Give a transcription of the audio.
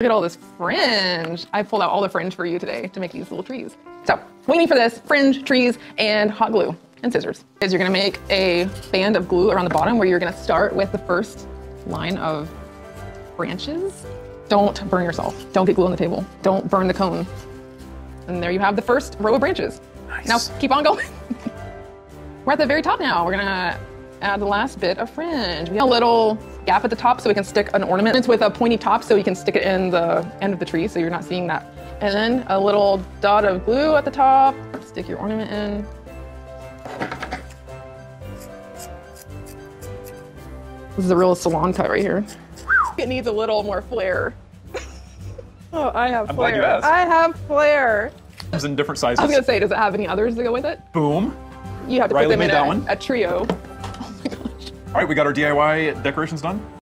Look at all this fringe. I pulled out all the fringe for you today to make these little trees. So we need for this fringe, trees, and hot glue and scissors. Is you're gonna make a band of glue around the bottom where you're gonna start with the first line of branches. Don't burn yourself. Don't get glue on the table. Don't burn the cone. And there you have the first row of branches. Nice. Now keep on going. We're at the very top now. We're gonna add the last bit of fringe. We have a little gap at the top so we can stick an ornament. It's with a pointy top so you can stick it in the end of the tree so you're not seeing that. And then a little dot of glue at the top. Stick your ornament in. This is a real salon cut right here. It needs a little more flair. Oh, I have flair. I'm glad you asked. I have flair. It's in different sizes. I was gonna say, does it have any others to go with it? Boom. You have to put them in a trio. All right, we got our DIY decorations done.